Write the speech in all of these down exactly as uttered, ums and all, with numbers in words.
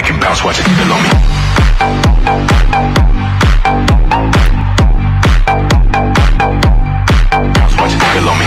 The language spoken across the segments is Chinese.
back and bounce, watch it feel on me. Bounce, watch it feel on me.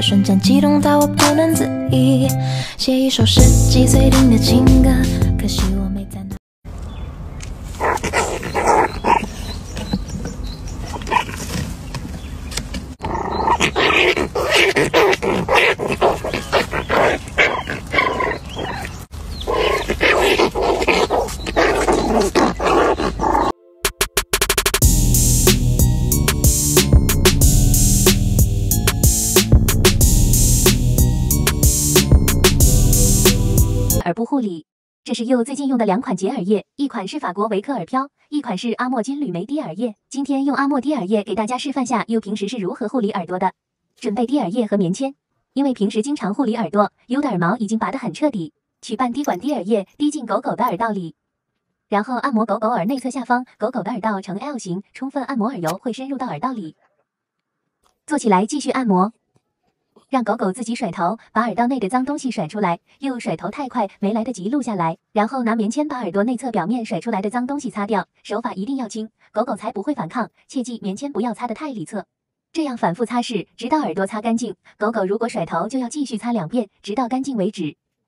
瞬间激动到我不能自已，写一首十几岁听的情歌，可惜我没在那。护理，这是又最近用的两款洁耳液，一款是法国维克耳飘，一款是阿莫金缕梅滴耳液。今天用阿莫滴耳液给大家示范下又平时是如何护理耳朵的。准备滴耳液和棉签，因为平时经常护理耳朵，有的耳毛已经拔得很彻底。取半滴管滴耳液滴进狗狗的耳道里，然后按摩狗狗耳内侧下方，狗狗的耳道呈 L 型，充分按摩耳油会深入到耳道里。坐起来继续按摩。 让狗狗自己甩头，把耳道内的脏东西甩出来。又甩头太快，没来得及录下来。然后拿棉签把耳朵内侧表面甩出来的脏东西擦掉，手法一定要轻，狗狗才不会反抗。切记棉签不要擦得太里侧，这样反复擦拭，直到耳朵擦干净。狗狗如果甩头，就要继续擦两遍，直到干净为止。